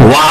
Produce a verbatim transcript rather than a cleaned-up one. Wow.